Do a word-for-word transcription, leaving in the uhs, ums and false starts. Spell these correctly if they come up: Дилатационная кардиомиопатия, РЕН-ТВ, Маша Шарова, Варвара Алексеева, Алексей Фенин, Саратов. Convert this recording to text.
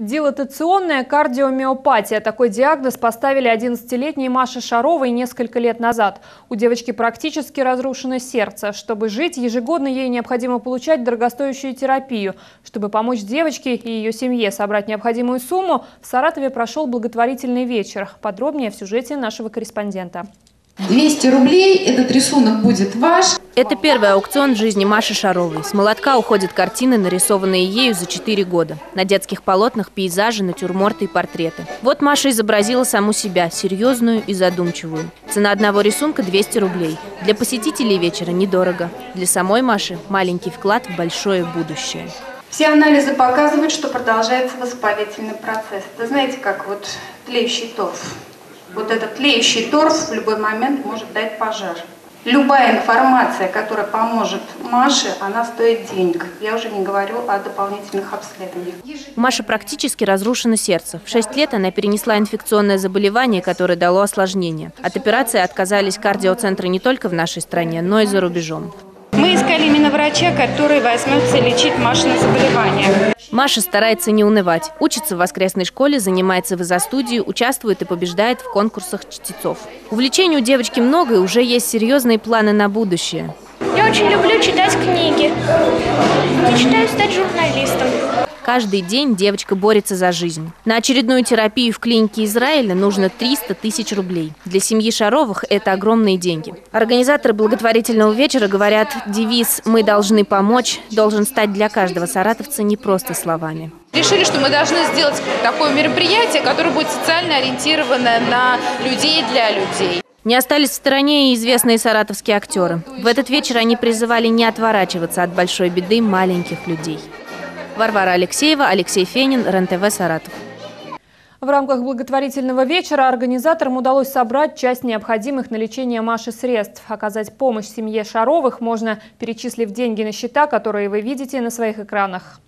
Дилатационная кардиомиопатия. Такой диагноз поставили одиннадцатилетней Маше Шаровой несколько лет назад. У девочки практически разрушено сердце. Чтобы жить, ежегодно ей необходимо получать дорогостоящую терапию. Чтобы помочь девочке и ее семье собрать необходимую сумму, в Саратове прошел благотворительный вечер. Подробнее в сюжете нашего корреспондента. двести рублей, этот рисунок будет ваш. Это первый аукцион в жизни Маши Шаровой. С молотка уходят картины, нарисованные ею за четыре года. На детских полотнах пейзажи, натюрморты и портреты. Вот Маша изобразила саму себя, серьезную и задумчивую. Цена одного рисунка – двести рублей. Для посетителей вечера недорого. Для самой Маши – маленький вклад в большое будущее. Все анализы показывают, что продолжается воспалительный процесс. Это знаете, как вот тлеющий торф. Вот этот тлеющий торф в любой момент может дать пожар. Любая информация, которая поможет Маше, она стоит денег. Я уже не говорю о дополнительных обследованиях. У Маши практически разрушено сердце. В шесть лет она перенесла инфекционное заболевание, которое дало осложнение. От операции отказались кардиоцентры не только в нашей стране, но и за рубежом. Мы искали именно врача, который возьмется лечить Машины заболевания. Маша старается не унывать. Учится в воскресной школе, занимается в изо-студии, участвует и побеждает в конкурсах чтецов. Увлечений у девочки много и уже есть серьезные планы на будущее. Я очень люблю читать книги. Мечтаю стать журналистом. Каждый день девочка борется за жизнь. На очередную терапию в клинике Израиля нужно триста тысяч рублей. Для семьи Шаровых это огромные деньги. Организаторы благотворительного вечера говорят, девиз «Мы должны помочь» должен стать для каждого саратовца не просто словами. Решили, что мы должны сделать такое мероприятие, которое будет социально ориентировано на людей для людей. Не остались в стороне и известные саратовские актеры. В этот вечер они призывали не отворачиваться от большой беды маленьких людей. Варвара Алексеева, Алексей Фенин, РЕН-ТВ, Саратов. В рамках благотворительного вечера организаторам удалось собрать часть необходимых на лечение Маши средств. Оказать помощь семье Шаровых можно, перечислив деньги на счета, которые вы видите на своих экранах.